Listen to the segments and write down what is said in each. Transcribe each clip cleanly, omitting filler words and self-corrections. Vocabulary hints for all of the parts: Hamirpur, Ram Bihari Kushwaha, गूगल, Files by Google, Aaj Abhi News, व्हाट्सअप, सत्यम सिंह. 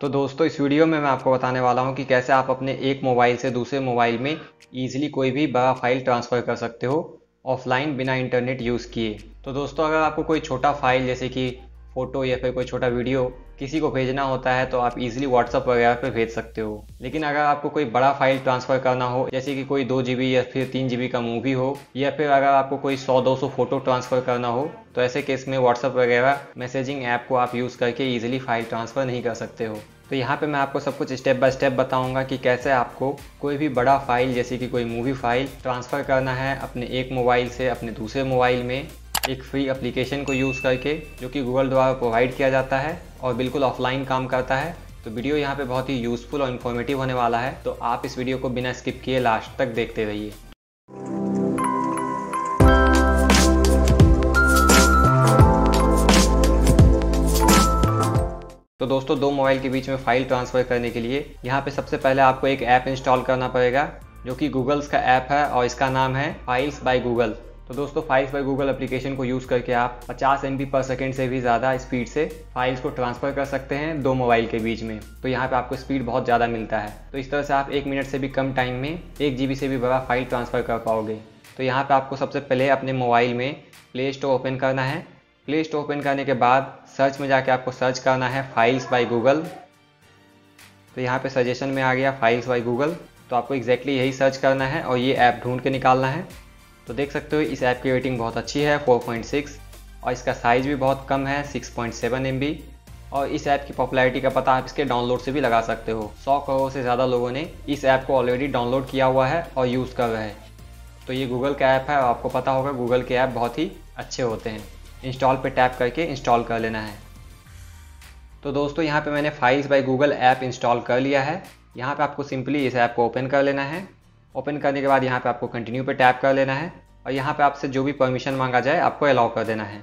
तो दोस्तों इस वीडियो में मैं आपको बताने वाला हूं कि कैसे आप अपने एक मोबाइल से दूसरे मोबाइल में ईजिली कोई भी बड़ा फाइल ट्रांसफ़र कर सकते हो ऑफलाइन बिना इंटरनेट यूज़ किए। तो दोस्तों अगर आपको कोई छोटा फाइल जैसे कि फ़ोटो या फिर कोई छोटा वीडियो किसी को भेजना होता है तो आप इजीली व्हाट्सअप वगैरह पर भेज सकते हो। लेकिन अगर आपको कोई बड़ा फाइल ट्रांसफ़र करना हो जैसे कि कोई 2 GB या फिर 3 GB का मूवी हो या फिर अगर आपको कोई 100-200 फ़ोटो ट्रांसफ़र करना हो तो ऐसे केस में व्हाट्सअप वगैरह मैसेजिंग ऐप को आप यूज़ करके ईजिली फाइल ट्रांसफ़र नहीं कर सकते हो। तो यहाँ पे मैं आपको सब कुछ स्टेप बाय स्टेप बताऊंगा कि कैसे आपको कोई भी बड़ा फाइल जैसे कि कोई मूवी फाइल ट्रांसफ़र करना है अपने एक मोबाइल से अपने दूसरे मोबाइल में एक फ्री एप्लीकेशन को यूज़ करके, जो कि गूगल द्वारा प्रोवाइड किया जाता है और बिल्कुल ऑफलाइन काम करता है। तो वीडियो यहाँ पे बहुत ही यूज़फुल और इन्फॉर्मेटिव होने वाला है, तो आप इस वीडियो को बिना स्किप किए लास्ट तक देखते रहिए। तो दोस्तों दो मोबाइल के बीच में फ़ाइल ट्रांसफ़र करने के लिए यहाँ पे सबसे पहले आपको एक ऐप इंस्टॉल करना पड़ेगा जो कि गूगल्स का ऐप है और इसका नाम है फाइल्स बाय गूगल। तो दोस्तों फाइल्स बाय गूगल एप्लीकेशन को यूज़ करके आप 50 MB/s से भी ज़्यादा स्पीड से फाइल्स को ट्रांसफ़र कर सकते हैं दो मोबाइल के बीच में। तो यहाँ पे आपको स्पीड बहुत ज़्यादा मिलता है, तो इस तरह से आप 1 मिनट से भी कम टाइम में 1 GB से भी बड़ा फाइल ट्रांसफ़र कर पाओगे। तो यहाँ पे आपको सबसे पहले अपने मोबाइल में प्ले स्टोर ओपन करना है। प्ले स्टोर ओपन करने के बाद सर्च में जाके आपको सर्च करना है फाइल्स बाय गूगल। तो यहाँ पर सजेशन में आ गया फाइल्स बाय गूगल, तो आपको एग्जैक्टली यही सर्च करना है और ये ऐप ढूंढ के निकालना है। तो देख सकते हो इस ऐप की रेटिंग बहुत अच्छी है 4.6 और इसका साइज़ भी बहुत कम है 6.7 MB और इस ऐप की पॉपुलैरिटी का पता आप इसके डाउनलोड से भी लगा सकते हो। 100 करोड़ से ज़्यादा लोगों ने इस ऐप को ऑलरेडी डाउनलोड किया हुआ है और यूज़ कर रहे हैं। तो ये गूगल का ऐप है और आपको पता होगा गूगल के ऐप बहुत ही अच्छे होते हैं। इंस्टॉल पर टैप करके इंस्टॉल कर लेना है। तो दोस्तों यहाँ पर मैंने files by गूगल app install कर लिया है। यहाँ पर आपको सिंपली इस ऐप को ओपन कर लेना है। ओपन करने के बाद यहाँ पे आपको कंटिन्यू पे टैप कर लेना है और यहाँ पे आपसे जो भी परमिशन मांगा जाए आपको अलाउ कर देना है।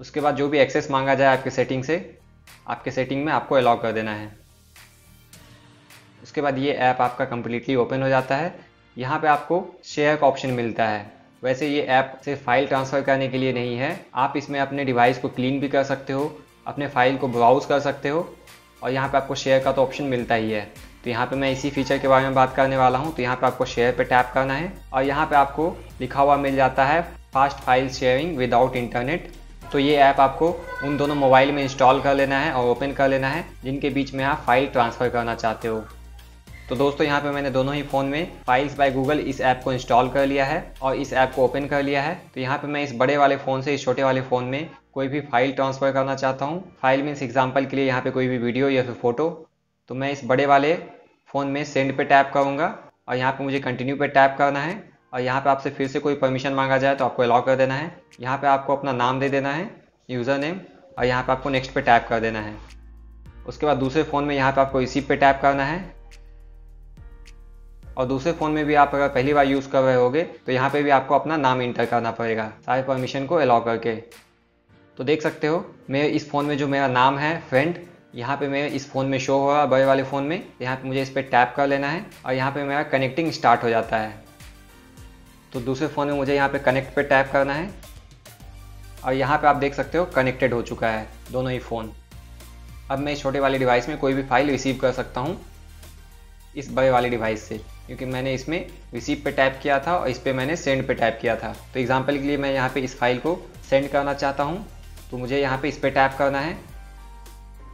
उसके बाद जो भी एक्सेस मांगा जाए आपके सेटिंग में आपको अलाउ कर देना है। उसके बाद ये ऐप आपका कम्प्लीटली ओपन हो जाता है। यहाँ पे आपको शेयर का ऑप्शन मिलता है। वैसे ये ऐप सिर्फ फाइल ट्रांसफ़र करने के लिए नहीं है, आप इसमें अपने डिवाइस को क्लीन भी कर सकते हो, अपने फाइल को ब्राउज़ कर सकते हो और यहाँ पर आपको शेयर का तो ऑप्शन मिलता ही है। तो यहाँ पे मैं इसी फीचर के बारे में बात करने वाला हूँ। तो यहाँ पे आपको शेयर पे टैप करना है और यहाँ पे आपको लिखा हुआ मिल जाता है fast file sharing without internet. तो ये ऐप आपको उन दोनों मोबाइल में इंस्टॉल कर लेना है और ओपन कर लेना है जिनके बीच में आप फाइल ट्रांसफ़र करना चाहते हो। तो दोस्तों यहाँ पे मैंने दोनों ही फ़ोन में फाइल्स बाय गूगल इस ऐप को इंस्टॉल कर लिया है और इस ऐप को ओपन कर लिया है। तो यहाँ पे मैं इस बड़े वाले फ़ोन से इस छोटे वाले फ़ोन में कोई भी फाइल ट्रांसफ़र करना चाहता हूँ। फाइल मीन्स एग्जाम्पल के लिए यहाँ पे कोई भी वीडियो या फिर फोटो। तो मैं इस बड़े वाले फ़ोन में सेंड पे टैप करूँगा और यहाँ पे मुझे कंटिन्यू पे टैप करना है और यहाँ पे आपसे फिर से कोई परमिशन मांगा जाए तो आपको अलाउ कर देना है। यहाँ पे आपको अपना नाम दे देना है, यूज़र नेम, और यहाँ पे आपको नेक्स्ट पे टैप कर देना है। उसके बाद दूसरे फ़ोन में यहाँ पे आपको रिसीव पे टैप करना है और दूसरे फ़ोन में भी आप अगर पहली बार यूज़ कर रहे होगे तो यहाँ पर भी आपको अपना नाम इंटर करना पड़ेगा सारे परमिशन को अलाउ करके। तो देख सकते हो मेरे इस फ़ोन में जो मेरा नाम है फ्रेंड, यहाँ पे मेरे इस फ़ोन में शो हो रहा है बड़े वाले फ़ोन में। यहाँ पे मुझे इस पर टैप कर लेना है और यहाँ पे मेरा कनेक्टिंग स्टार्ट हो जाता है। तो दूसरे फ़ोन में मुझे यहाँ पे कनेक्ट पे टैप करना है और यहाँ पे आप देख सकते हो कनेक्टेड हो चुका है दोनों ही फ़ोन। अब मैं इस छोटे वाले डिवाइस में कोई भी फाइल रिसीव कर सकता हूँ इस बड़े वाले डिवाइस से, क्योंकि मैंने इसमें रिसीव पे टैप किया था और इस पर मैंने सेंड पे टैप किया था। तो एग्ज़ाम्पल के लिए मैं यहाँ पर इस फाइल को सेंड करना चाहता हूँ, तो मुझे यहाँ पर इस पर टैप करना है।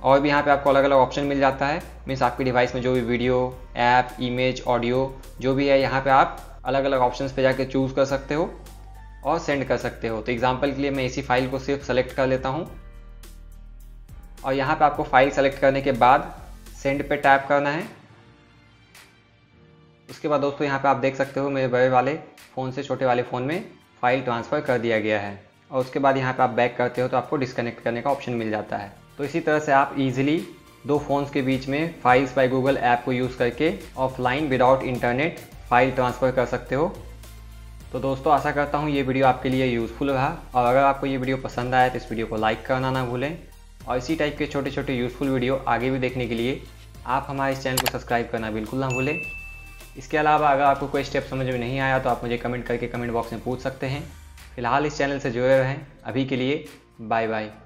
और भी यहाँ पे आपको अलग अलग ऑप्शन मिल जाता है, मीन्स आपके डिवाइस में जो भी वीडियो, ऐप, इमेज, ऑडियो जो भी है यहाँ पे आप अलग अलग ऑप्शंस पे जाके चूज़ कर सकते हो और सेंड कर सकते हो। तो एग्जांपल के लिए मैं इसी फाइल को सिर्फ सेलेक्ट कर लेता हूँ और यहाँ पे आपको फाइल सेलेक्ट करने के बाद सेंड पे टैप करना है। उसके बाद दोस्तों यहाँ पर आप देख सकते हो मेरे बड़े वाले फ़ोन से छोटे वाले फ़ोन में फ़ाइल ट्रांसफ़र कर दिया गया है। और उसके बाद यहाँ पर आप बैक करते हो तो आपको डिस्कनेक्ट करने का ऑप्शन मिल जाता है। तो इसी तरह से आप इजीली दो फ़ोन्स के बीच में फाइल्स बाय गूगल ऐप को यूज़ करके offline without internet file transfer कर सकते हो। तो दोस्तों आशा करता हूँ ये वीडियो आपके लिए यूज़फुल रहा और अगर आपको ये वीडियो पसंद आया तो इस वीडियो को लाइक करना ना भूलें और इसी टाइप के छोटे छोटे यूज़फुल वीडियो आगे भी देखने के लिए आप हमारे इस चैनल को सब्सक्राइब करना बिल्कुल ना भूलें। इसके अलावा अगर आपको कोई स्टेप समझ में नहीं आया तो आप मुझे कमेंट करके कमेंट बॉक्स में पूछ सकते हैं। फिलहाल इस चैनल से जुड़े रहें। अभी के लिए बाय बाय।